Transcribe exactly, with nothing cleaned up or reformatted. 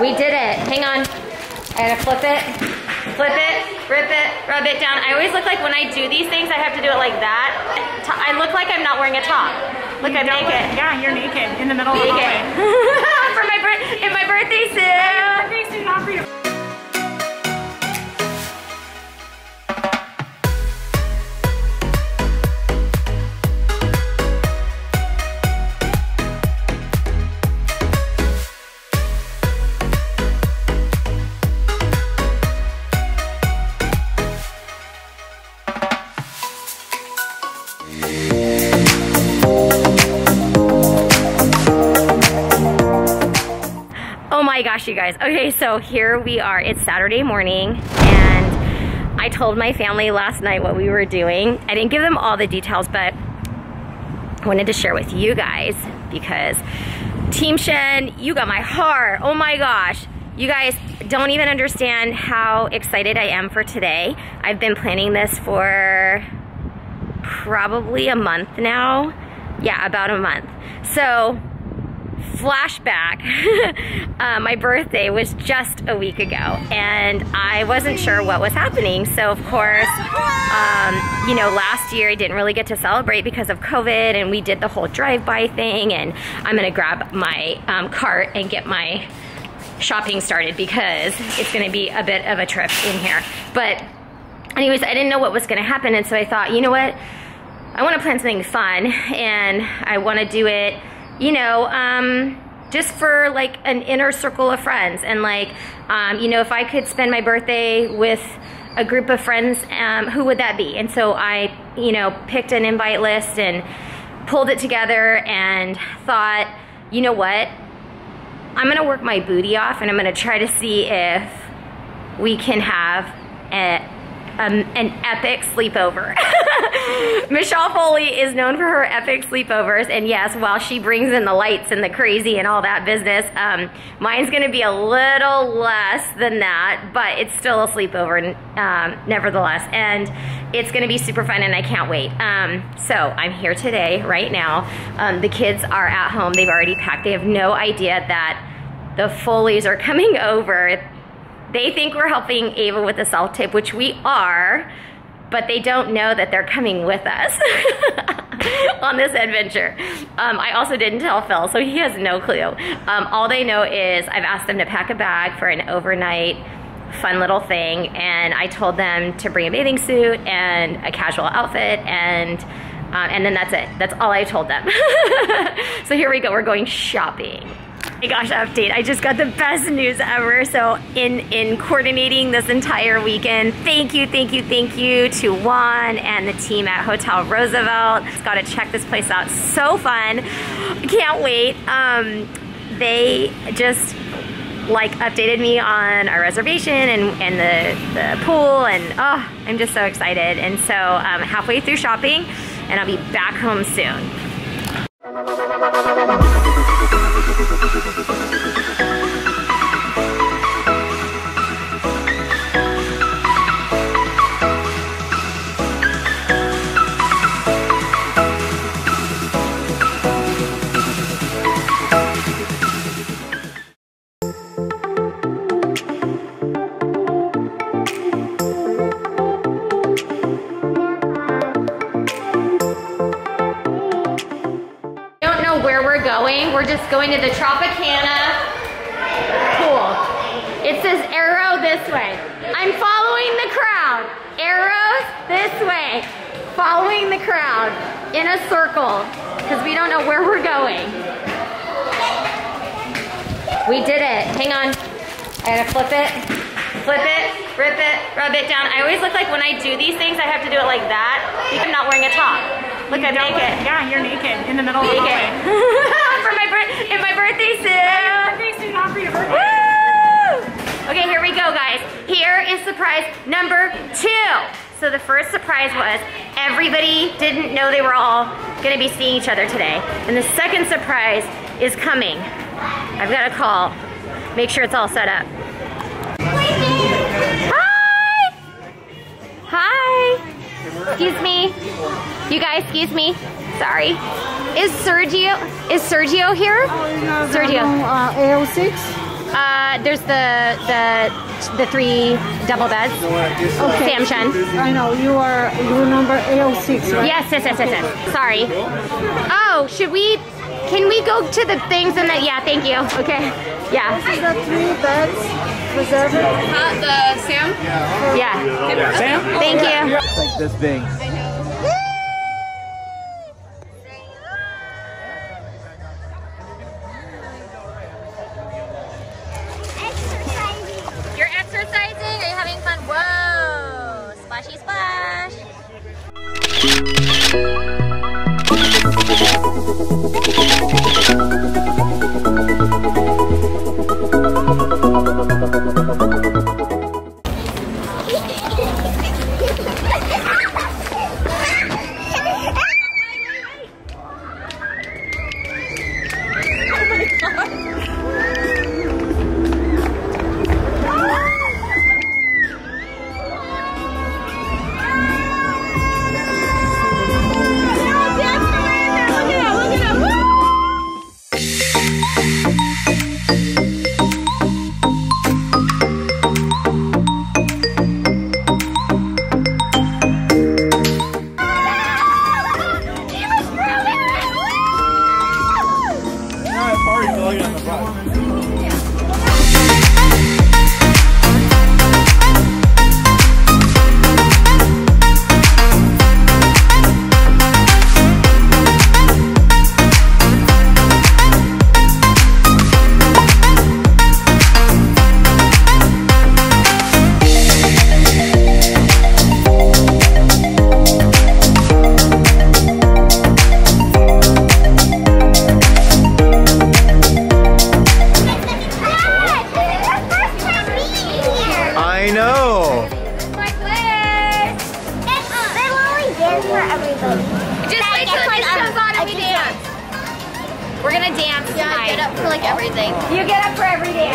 We did it. Hang on. I gotta flip it, flip it, rip it, rub it down. I always look like when I do these things, I have to do it like that. I look like I'm not wearing a top. Look, I'm naked. Look, yeah, you're naked in the middle naked. Of the hallway. For my birthday, in my birthday suit. My birthday suit, not for you. You guys. Okay, so here we are. It's Saturday morning and I told my family last night what we were doing. I didn't give them all the details, but I wanted to share with you guys because Team Shen, you got my heart. Oh my gosh. You guys don't even understand how excited I am for today. I've been planning this for probably a month now. Yeah, about a month. So flashback, uh, my birthday was just a week ago and I wasn't sure what was happening. So of course, um, you know, last year I didn't really get to celebrate because of COVID and we did the whole drive-by thing, and I'm gonna grab my um, cart and get my shopping started because it's gonna be a bit of a trip in here. But anyways, I didn't know what was gonna happen, and so I thought, you know what? I wanna plan something fun and I wanna do it, you know, um, just for like an inner circle of friends. And like, um, you know, if I could spend my birthday with a group of friends, um, who would that be? And so I, you know, picked an invite list and pulled it together and thought, you know what? I'm gonna work my booty off and I'm gonna try to see if we can have a Um, an epic sleepover. Michelle Foley is known for her epic sleepovers, and yes, while she brings in the lights and the crazy and all that business, um, mine's gonna be a little less than that, but it's still a sleepover um, nevertheless, and it's gonna be super fun and I can't wait. Um, so I'm here today, right now. Um, the kids are at home, they've already packed, they have no idea that the Foleys are coming over. They think we're helping Ava with the self tape, which we are, but they don't know that they're coming with us on this adventure. Um, I also didn't tell Phil, so he has no clue. Um, all they know is I've asked them to pack a bag for an overnight fun little thing, and I told them to bring a bathing suit and a casual outfit, and um, and then that's it. That's all I told them. So here we go, we're going shopping. Oh my gosh, update. I just got the best news ever. So in, in coordinating this entire weekend, thank you, thank you, thank you to Juan and the team at Hotel Roosevelt. Just gotta check this place out. So fun. Can't wait. Um, they just like updated me on our reservation and, and the, the pool, and oh, I'm just so excited. And so I'm um, halfway through shopping and I'll be back home soon. We're just going to the Tropicana pool. It says arrow this way. I'm following the crowd. Arrows this way. Following the crowd in a circle because we don't know where we're going. We did it. Hang on. I gotta flip it, flip it, rip it, rub it down. I always look like when I do these things, I have to do it like that. I'm not wearing a top. Look, I'm naked. Look, yeah, you're naked in the middle naked. Of the hallway. For my birth, in my birthday suit. My birthday suit, not for your birthday. Woo! Okay, here we go, guys. Here is surprise number two. So the first surprise was everybody didn't know they were all gonna be seeing each other today. And the second surprise is coming. I've got a call. Make sure it's all set up. Hi! Hi! Excuse me. You guys, excuse me. Sorry. Is Sergio, is Sergio here? Oh, no, Sergio. On, uh, A L six. Uh, there's the the the three double beds. Okay. Sam Chen. I know you are you number A L six. Right? Yes, yes, yes, yes, yes. Sorry. Oh, should we? Can we go to the things and that? Yeah, thank you. Okay. Yeah. This is the three beds reserved. Not the Sam. Yeah. Yeah. Sam. Thank you. Like this thing. I know. Everything. You get up for every day.